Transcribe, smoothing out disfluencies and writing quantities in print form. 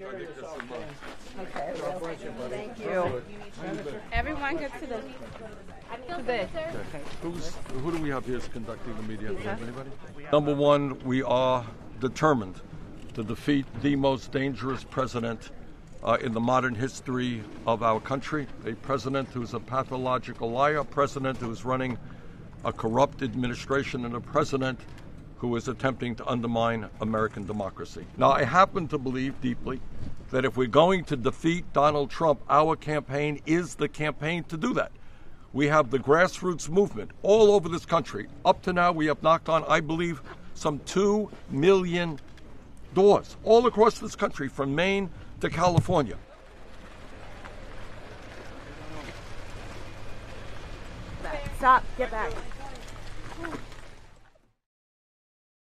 Okay. Thank you. Everyone get to the... Okay. Who do we have here as conducting the media? Anybody? Number one, we are determined to defeat the most dangerous president in the modern history of our country, a president who's a pathological liar, a president who's running a corrupt administration, and a president who is attempting to undermine American democracy. Now, I happen to believe deeply that if we're going to defeat Donald Trump, our campaign is the campaign to do that. We have the grassroots movement all over this country. Up to now, we have knocked on, I believe, some 2 million doors all across this country, from Maine to California. Stop, get back.